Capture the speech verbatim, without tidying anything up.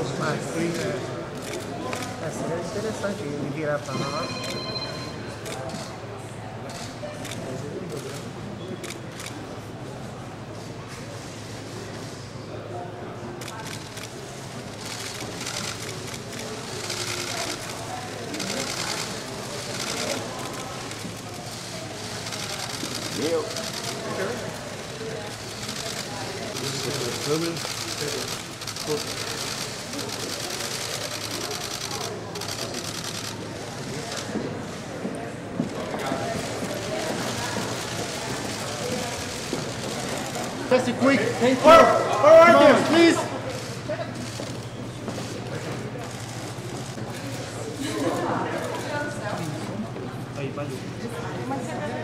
os parques, é, seria interessante ele virar para nós. Meu. That's it, quick. Thank you. Forward, forward there, please. Aí, valeu.